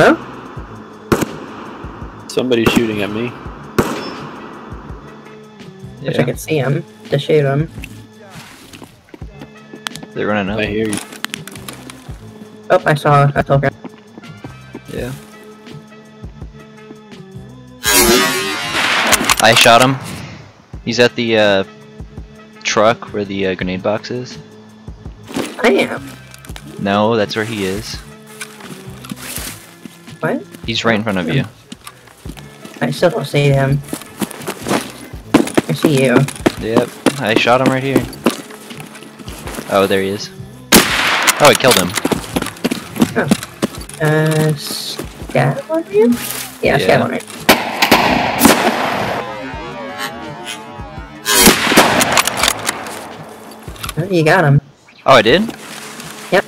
Hello? Somebody's shooting at me. Yeah. Wish I could see him to shoot him. They're running up. I hear you. Oh, I saw it. I told her. Yeah. I shot him. He's at the truck where the grenade box is. I am. No, that's where he is. What? He's right in front of you. I still don't see him. I see you. Yep, I shot him right here. Oh, there he is. Oh, I killed him. Oh. Scat on him? Yeah, scat on him. Oh, you got him. Oh, I did? Yep.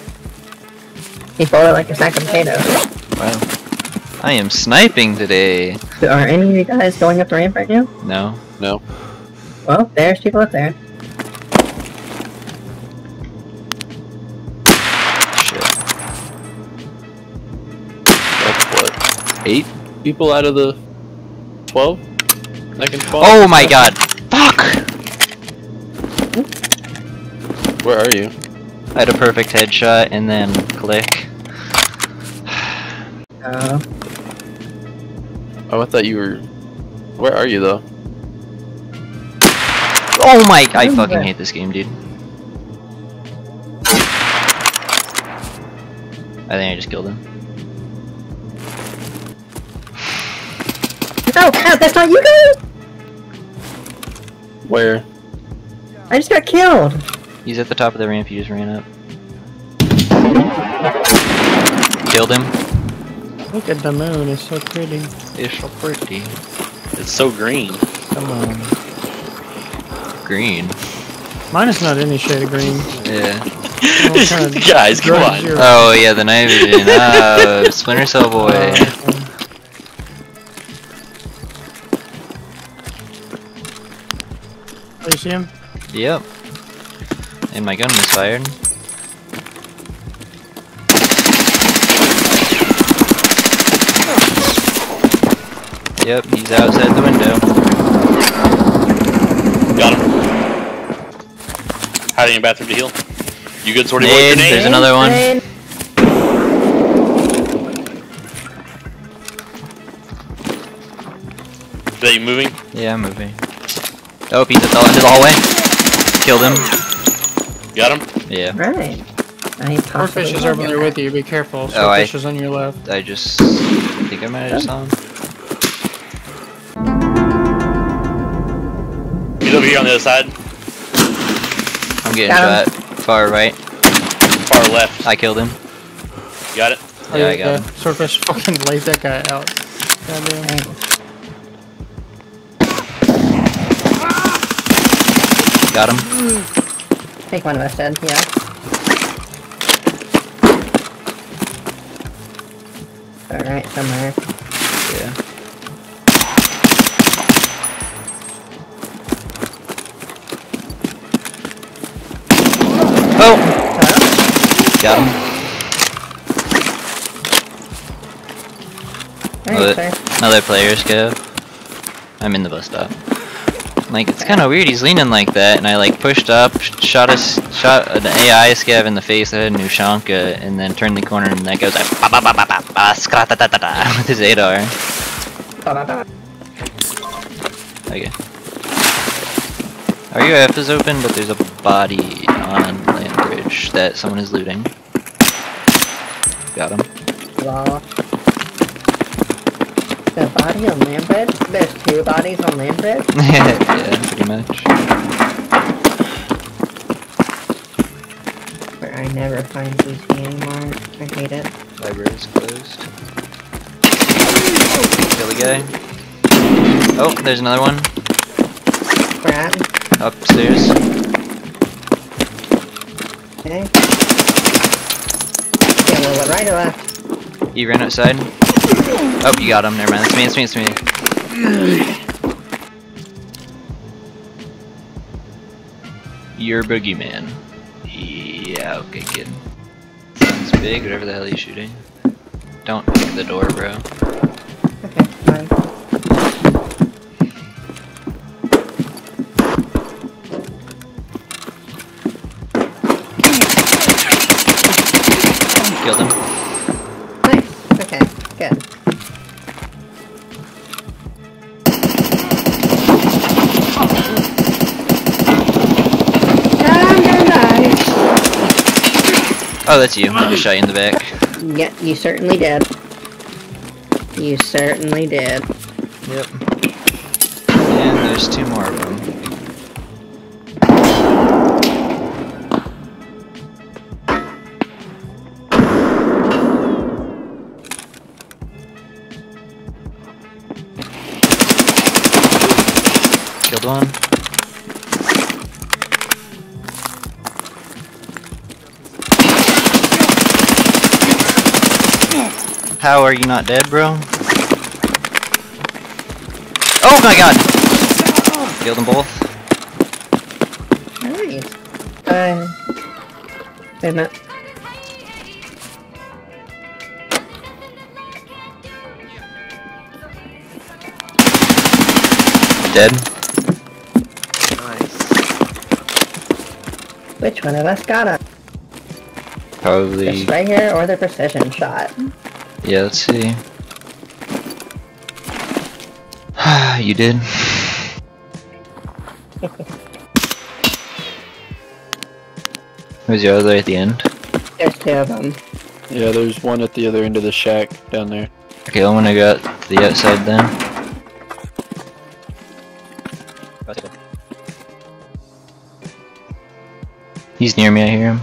He followed like a sack of potatoes. Wow. I am sniping today. So are any of you guys going up the ramp right now? No. No. Well, there's people up there. Eight people out of the 12? I can fall. Oh my god! Fuck! Where are you? I had a perfect headshot and then click. Oh, I thought you were... Where are you though? Oh my... I fucking hate this game, dude. I think I just killed him. Oh, God, that's not you guys! Where? I just got killed! He's at the top of the ramp, you just ran up. Killed him. Look at the moon, it's so pretty. It's so pretty. It's so green. Come on. Green? Mine is not any shade of green. Yeah. Guys, come on. Oh, yeah, the nitrogen. Oh, Splinter Cell boy. You see him? Yep. And my gun misfired. Yep, he's outside the window. Got him. Hiding in the bathroom to heal. You good, sorting boy? There's another one. Is that you moving? Yeah, I'm moving. Oh, pizza fell into the hallway. Killed him. Got him? Yeah. Right. Swordfish is over there with you, be careful. Swordfish is on your left. I just... I think I might have just saw him. He's over here on the other side. I'm getting shot. Far right. Far left. I killed him. Got it? Yeah, I got him. Swordfish fucking laid that guy out. Goddamn. Got him. I think one of us did, yeah. Alright, somewhere. Yeah. Oh! Hello? Got him. Alright, sir. Another player's go. I'm in the bus stop. Like, it's kind of weird, he's leaning like that, and I like pushed up, shot an AI scav in the face, I had a new Shanka, and then turned the corner, and that goes like, ba ba ba ba ba ba, skra ta ta ta ta, with his ADAR. Okay. Our UAF is open, but there's a body on land bridge that someone is looting. Got him. A body on land bridge? There's two bodies on land bridge? Yeah, pretty much. But I never find PC anymore. I hate it. Library is closed. Kill the guy. Oh, there's another one. Where at? Upstairs. Okay. Yeah, well, right or left? You ran outside? Oh, you got him. Never mind. It's me. You're a boogeyman. Yeah, okay, kid. Sounds big, whatever the hell you're shooting. Don't pick the door, bro. Okay, fine. Killed him. Nice. Okay, good. Oh, that's you. I just shot you in the back. Yeah, you certainly did. You certainly did. Yep. And there's two more of them. Killed one. How are you not dead, bro? Oh my god! Killed them both. Nice. They're not. Dead? Nice. Which one of us got him? Probably. Just right here or the precision shot. Yeah, let's see. You did. Where's the other at the end? There's two of them. Yeah, there's one at the other end of the shack down there. Okay, I'm gonna go out to the outside then. He's near me, I hear him.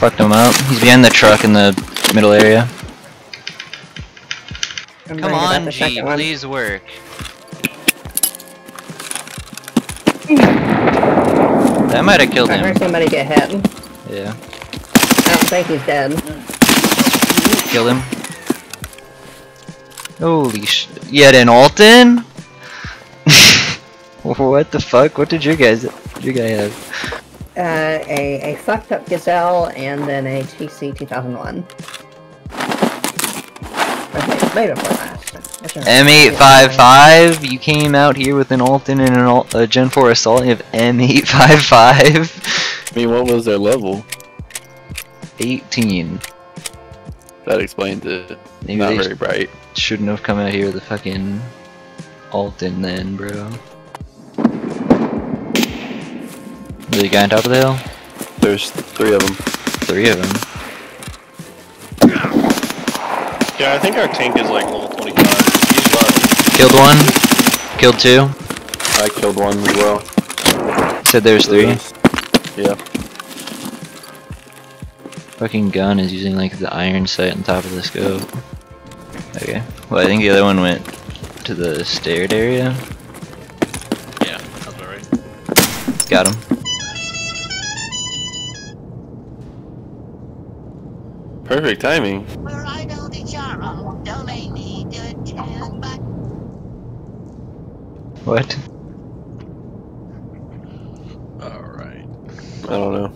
Fucked him up. He's behind the truck in the middle area. Come on, G, please work. That might have killed him. I heard somebody get hit. Yeah. I don't think he's dead. Killed him. Holy sh... Yet an Altyn? What the fuck? What did your guy have? A fucked up gazelle and then a TC 2001. Way before last. M855. You came out here with an Altyn and a Gen 4 assault. You have M855. I mean, what was their level? 18. That explains it. Maybe not very bright. Shouldn't have come out here with a fucking Altyn then, bro. The guy on top of the hill? There's three of them. Three of them? Yeah, I think our tank is like level 25. He's low. Killed one. Killed two. I killed one as well. Said there's three? Yeah. Fucking gun is using like the iron sight on top of the scope. Okay. Well, I think the other one went to the staired area. Yeah, that's about right. Got him. Perfect timing. What? Alright. I don't know.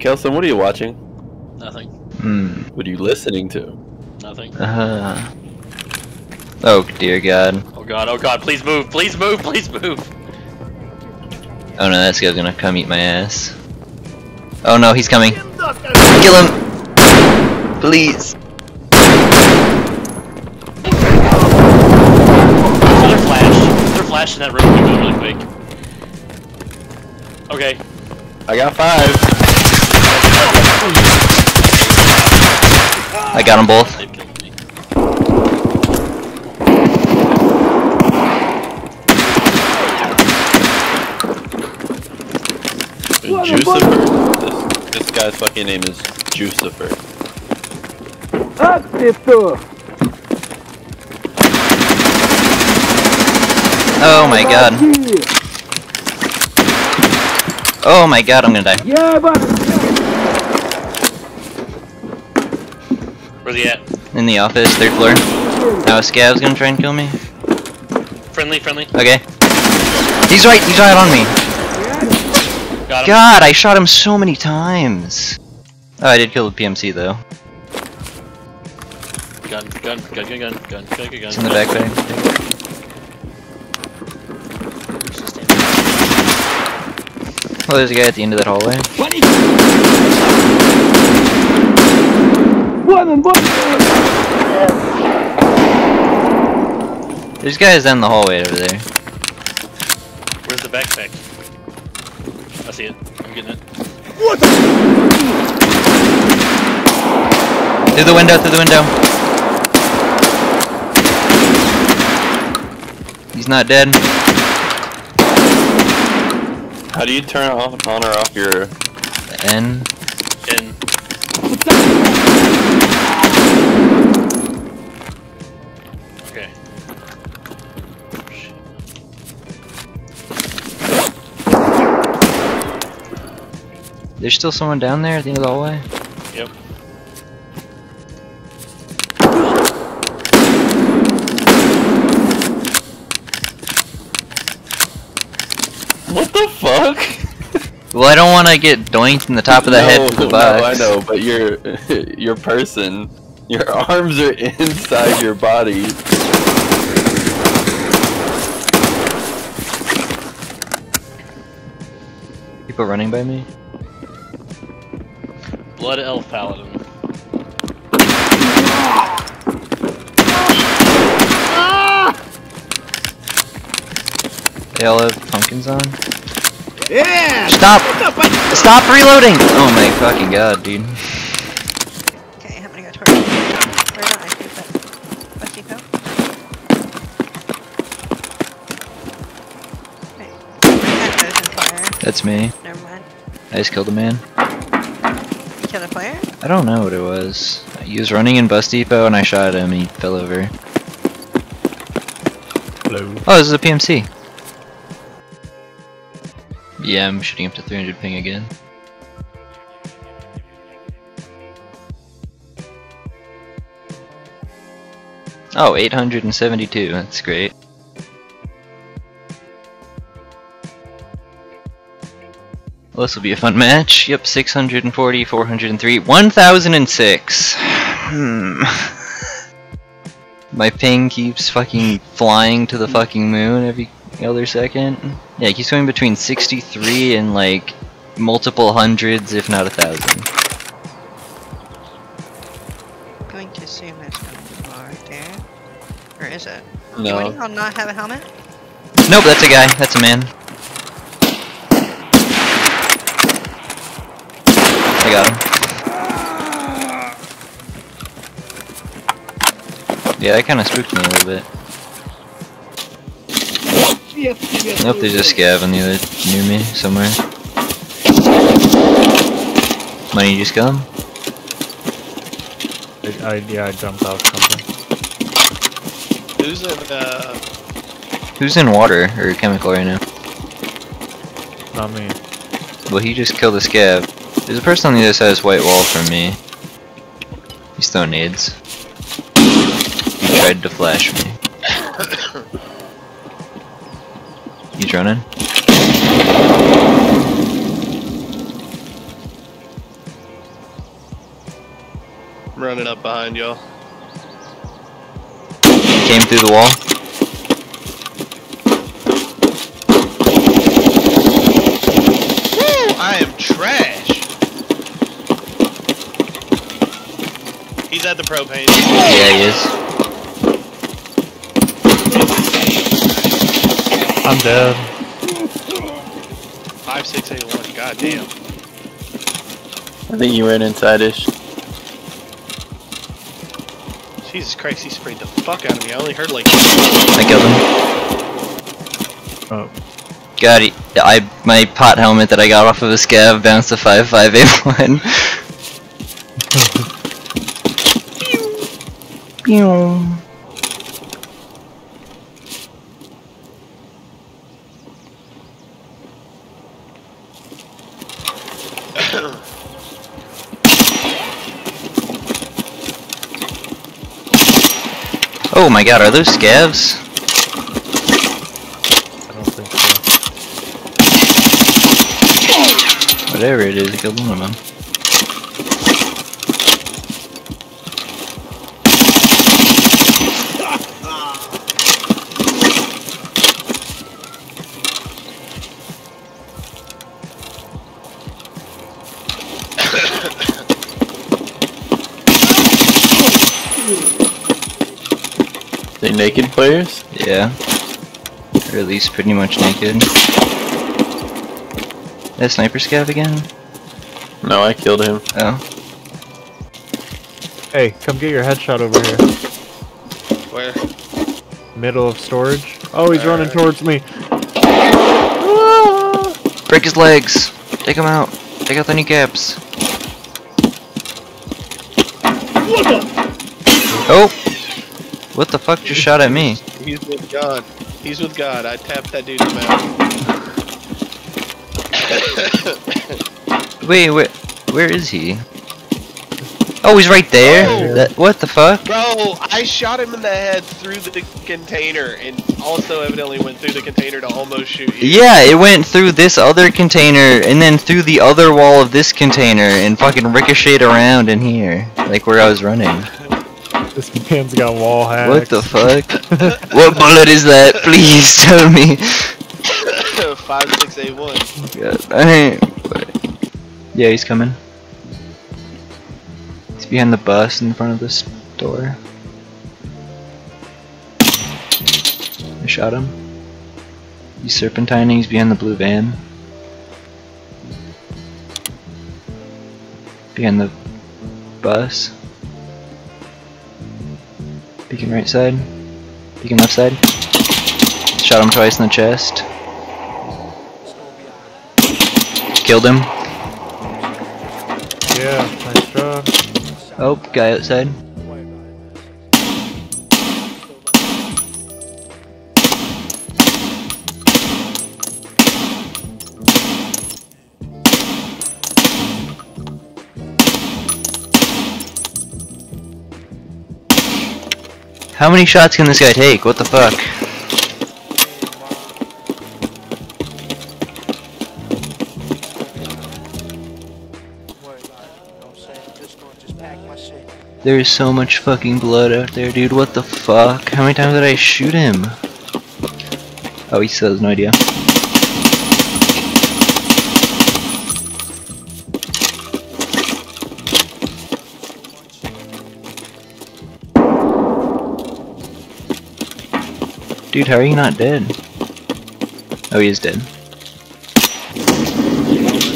Kelson, what are you watching? Nothing. Mm. What are you listening to? Nothing. Oh, dear God. Oh, God. Oh, God. Please move. Please move. Please move. Oh, no. That guy's gonna come eat my ass. Oh, no. He's coming. Kill him! Please! They're flash in that room really quick. Okay. I got five. I got them both. They killed me. Juicifer? This guy's fucking name is Juicifer. Oh my god. Oh my god, I'm gonna die. Where's he at? In the office, third floor. Now a scav's gonna try and kill me. Friendly. Okay. He's right on me. Got him. God, I shot him so many times. Oh, I did kill the PMC though. Gun. It's in the backpack. Oh, there's a guy at the end of that hallway. There's guys down the hallway over there. Where's the backpack? I see it. I'm getting it. What the? Through the window. He's not dead. How do you turn on or off your N? N. Okay. There's still someone down there at the end of the hallway? Yep. What the fuck? Well, I don't want to get doinked in the top of the head with the box. No, I know, but your arms are inside your body. People running by me? Blood Elf Paladin. They all have pumpkins on? Yeah! Stop! Stop reloading! Oh my fucking god, dude. Okay, I'm gonna go towards where do I shoot that? West Depot? Okay. That's me. Never mind. I just killed a man. You killed a player? I don't know what it was. He was running in Bus Depot and I shot him and he fell over. Hello. Oh, this is a PMC. Yeah, I'm shooting up to 300 ping again. Oh, 872, that's great. Well, this will be a fun match. Yep, 640, 403, 1006. My ping keeps fucking flying to the fucking moon every other second. Yeah, it keeps going between 63 and like multiple hundreds, if not 1,000. I'm going to assume that's going to be right there. Or is it? No. Do anyone not have a helmet? Nope, that's a guy. That's a man. I got him. Yeah, that kind of spooked me a little bit. Nope, there's a scav on the other near me somewhere. Money just come? Yeah, I jumped off something. Who's in water or chemical right now? Not me. Well, he just killed a scav. There's a person on the other side of this white wall from me. He's throwing nades. He tried to flash me. He's running. I'm running up behind y'all. Came through the wall. Woo, I am trash. He's at the propane. Yeah, he is. I'm dead. 5681, goddamn. I think you ran inside-ish. Jesus Christ, he sprayed the fuck out of me. I only heard like. I killed him. Oh. God, my pot helmet that I got off of a scav bounced to 5581. Pew. Oh my god, are those scavs? Whatever it is, it killed one of them. They naked players? Yeah. Or at least pretty much naked. That sniper scav again? No, I killed him. Oh. Hey, come get your headshot over here. Where? Middle of storage. Oh, he's running towards me. Break his legs. Take him out. Take out the kneecaps. Oh! What the fuck just shot at me? He's with God. He's with God. I tapped that dude's mouth. Wait, where is he? Oh, he's right there. Oh. That, what the fuck? Bro, I shot him in the head through the container, and also evidently went through the container to almost shoot you. Yeah, it went through this other container, and then through the other wall of this container, and fucking ricocheted around in here, like where I was running. This man's got wall hacks. What the fuck? What bullet is that? Please tell me. 5681. God, I ain't. Yeah, he's coming. He's behind the bus in front of this door. I shot him. He's serpentining. He's behind the blue van. Behind the bus. Beacon right side. Beacon left side. Shot him twice in the chest. Killed him. Yeah, nice job. Oh, guy outside. How many shots can this guy take? What the fuck? There is so much fucking blood out there, dude. What the fuck? How many times did I shoot him? Oh, he still has no idea. Dude, how are you not dead? Oh, he is dead.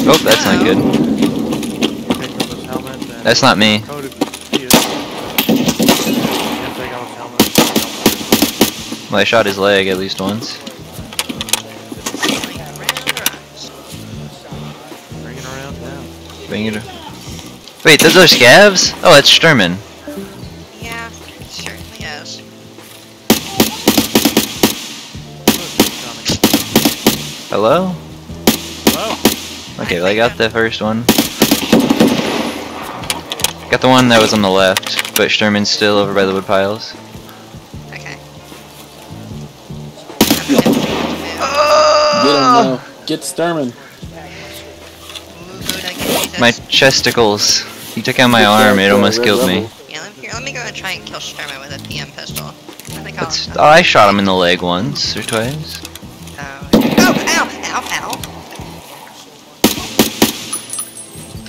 Oh, that's not good. That's not me. Well, I shot his leg at least once. Bring it around now. Bring it. Wait, those are scavs? Oh, that's Sturman. Yeah, it certainly is. Hello? Hello? Okay, well, I got the first one. Got the one that was on the left, but Sturman's still over by the wood piles. Get Sturman. My chesticles. He took out my arm, it almost killed me. Yeah, let me go and try and kill Sturman with a PM pistol. I shot him in the leg once or twice. Oh, ow, ow, ow.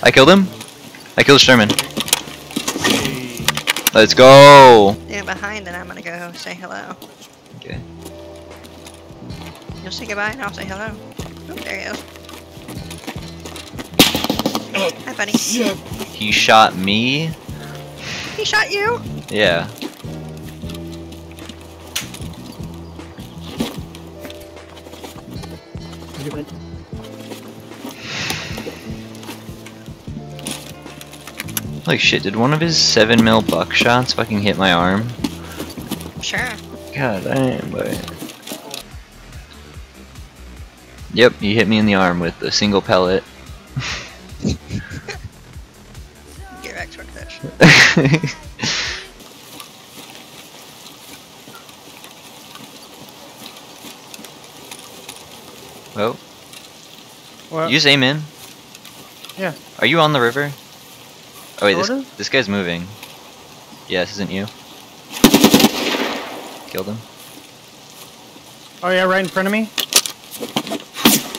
I killed him? I killed Sturman. Let's go! They're behind and I'm gonna go say hello. Okay. You'll say goodbye and I'll say hello. Oh, there he is. Hi, buddy. He shot me? He shot you? Yeah. Like shit, did one of his 7mm buckshots fucking hit my arm? Sure. God damn, boy. Yep, he hit me in the arm with a single pellet. Get back to that shit. Well, what? Use aim in. Yeah. Are you on the river? Oh wait, this guy's moving. Yeah, this isn't you. Killed him. Oh yeah, right in front of me.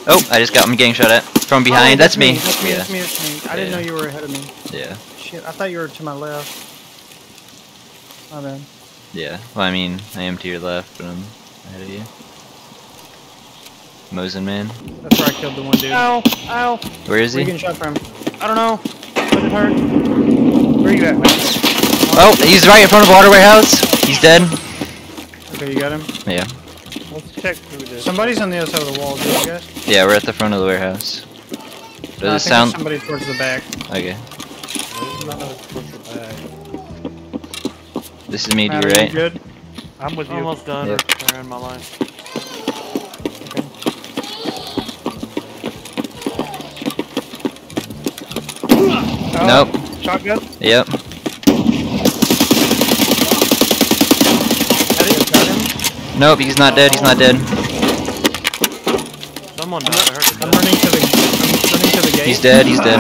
Oh, I just got him getting shot at from behind. Oh, that's me. I didn't know you were ahead of me. Yeah. Shit, I thought you were to my left. My bad. Yeah. Well, I mean, I am to your left, but I'm ahead of you. Mosin man. That's where I killed the one dude. Ow! Ow! Where is he? Where are you getting shot from? I don't know. But it hurt. Where are you at, man? Oh, he's right in front of the water warehouse. He's dead. Okay, you got him? Yeah. Let's check who it is. Somebody's on the other side of the wall, do you guys? Yeah, we're at the front of the warehouse. Does it sound? Somebody towards the back. Okay. This is me to your right. Good? I'm with you. Almost done. Yep. I ran my line. Nope. Shotgun? Yep. Nope, he's not dead, he's not dead. Someone died. I'm running to the gate. He's dead, he's dead.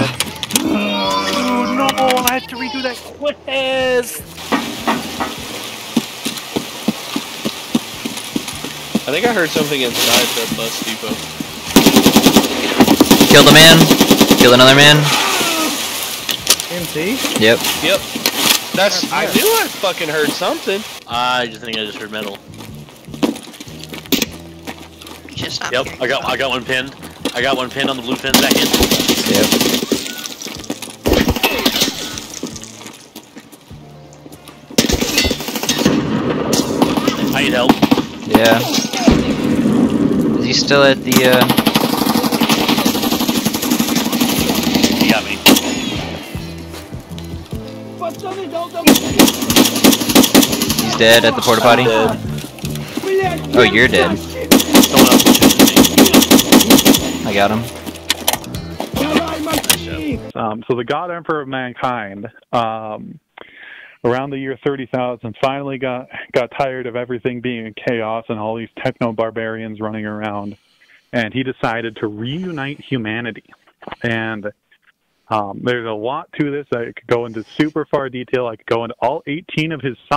Oh no, I have to redo that quiz! I think I heard something inside the bus depot. Killed a man, killed another man. MC? Yep. Yep. That's. I knew I fucking heard something. I just think I just heard metal. Yep. I got one pinned. I got one pinned on the blue pin back in. Yep. I need help. Yeah. Is he still at the? He got me. He's dead at the porta potty. Oh, you're dead. Someone else is shooting me. I got him. So the God Emperor of Mankind, around the year 30,000, finally got tired of everything being in chaos and all these techno-barbarians running around, and he decided to reunite humanity. And there's a lot to this. I could go into super far detail. I could go into all 18 of his songs.